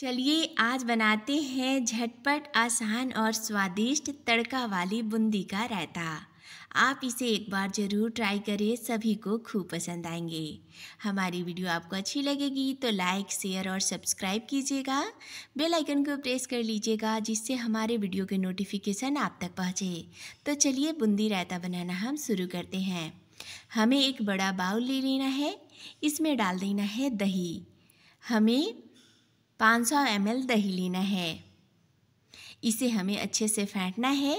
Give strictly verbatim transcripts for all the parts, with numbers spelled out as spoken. चलिए आज बनाते हैं झटपट आसान और स्वादिष्ट तड़का वाली बूंदी का रायता। आप इसे एक बार ज़रूर ट्राई करें, सभी को खूब पसंद आएंगे। हमारी वीडियो आपको अच्छी लगेगी तो लाइक, शेयर और सब्सक्राइब कीजिएगा। बेल आइकन को प्रेस कर लीजिएगा जिससे हमारे वीडियो के नोटिफिकेशन आप तक पहुँचे। तो चलिए बूंदी रायता बनाना हम शुरू करते हैं। हमें एक बड़ा बाउल ले लेना है, इसमें डाल देना है दही। हमें पाँच सौ एम एल दही लेना है। इसे हमें अच्छे से फेंटना है।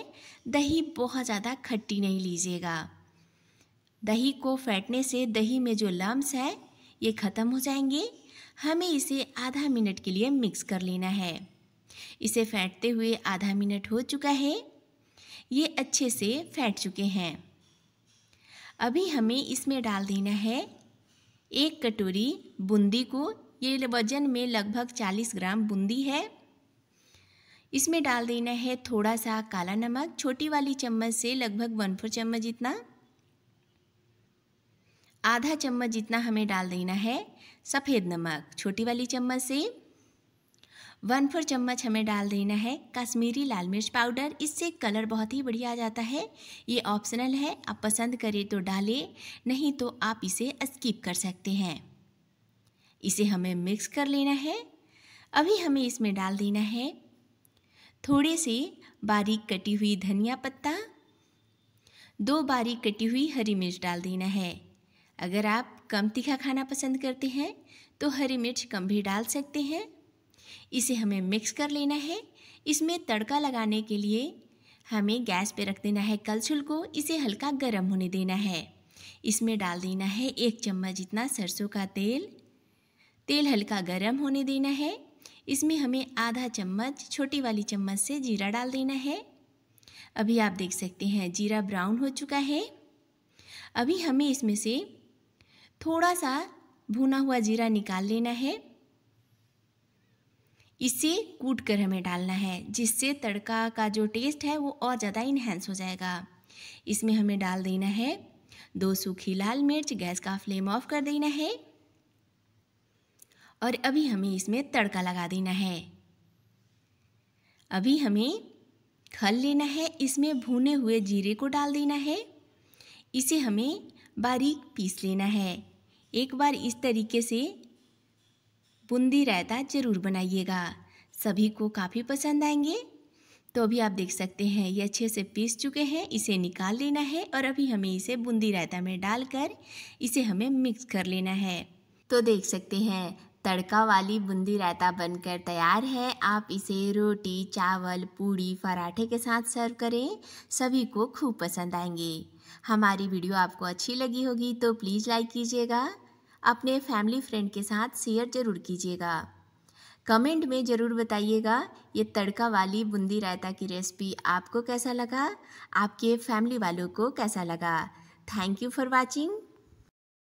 दही बहुत ज़्यादा खट्टी नहीं लीजिएगा। दही को फेंटने से दही में जो लम्स है ये ख़त्म हो जाएंगे। हमें इसे आधा मिनट के लिए मिक्स कर लेना है। इसे फेंटते हुए आधा मिनट हो चुका है। ये अच्छे से फेंट चुके हैं। अभी हमें इसमें डाल देना है एक कटोरी बूंदी को। ये वजन में लगभग चालीस ग्राम बूंदी है। इसमें डाल देना है थोड़ा सा काला नमक, छोटी वाली चम्मच से लगभग वन फोर चम्मच जितना, आधा चम्मच जितना हमें डाल देना है सफ़ेद नमक, छोटी वाली चम्मच से वन फोर चम्मच हमें डाल देना है कश्मीरी लाल मिर्च पाउडर। इससे कलर बहुत ही बढ़िया आ जाता है। ये ऑप्शनल है, आप पसंद करें तो डालें, नहीं तो आप इसे स्किप कर सकते हैं। इसे हमें मिक्स कर लेना है। अभी हमें इसमें डाल देना है थोड़े से बारीक कटी हुई धनिया पत्ता, दो बारीक कटी हुई हरी मिर्च डाल देना है। अगर आप कम तीखा खाना पसंद करते हैं तो हरी मिर्च कम भी डाल सकते हैं। इसे हमें मिक्स कर लेना है। इसमें तड़का लगाने के लिए हमें गैस पे रख देना है कलछुल को। इसे हल्का गर्म होने देना है। इसमें डाल देना है एक चम्मच जितना सरसों का तेल। तेल हल्का गर्म होने देना है। इसमें हमें आधा चम्मच, छोटी वाली चम्मच से जीरा डाल देना है। अभी आप देख सकते हैं जीरा ब्राउन हो चुका है। अभी हमें इसमें से थोड़ा सा भुना हुआ जीरा निकाल लेना है। इसे कूट कर हमें डालना है जिससे तड़का का जो टेस्ट है वो और ज़्यादा इन्हेंस हो जाएगा। इसमें हमें डाल देना है दो सूखी लाल मिर्च। गैस का फ्लेम ऑफ कर देना है और अभी हमें इसमें तड़का लगा देना है। अभी हमें खल लेना है, इसमें भुने हुए जीरे को डाल देना है। इसे हमें बारीक पीस लेना है। एक बार इस तरीके से बूंदी रायता ज़रूर बनाइएगा, सभी को काफ़ी पसंद आएंगे। तो अभी आप देख सकते हैं ये अच्छे से पीस चुके हैं। इसे निकाल लेना है और अभी हमें इसे बूंदी रायता में डालकर इसे हमें मिक्स कर लेना है। तो देख सकते हैं तड़का वाली बूंदी रायता बनकर तैयार है। आप इसे रोटी, चावल, पूड़ी, पराठे के साथ सर्व करें, सभी को खूब पसंद आएंगे। हमारी वीडियो आपको अच्छी लगी होगी तो प्लीज़ लाइक कीजिएगा। अपने फैमिली फ्रेंड के साथ शेयर ज़रूर कीजिएगा। कमेंट में ज़रूर बताइएगा ये तड़का वाली बूंदी रायता की रेसिपी आपको कैसा लगा, आपके फैमिली वालों को कैसा लगा। Thank you for watching.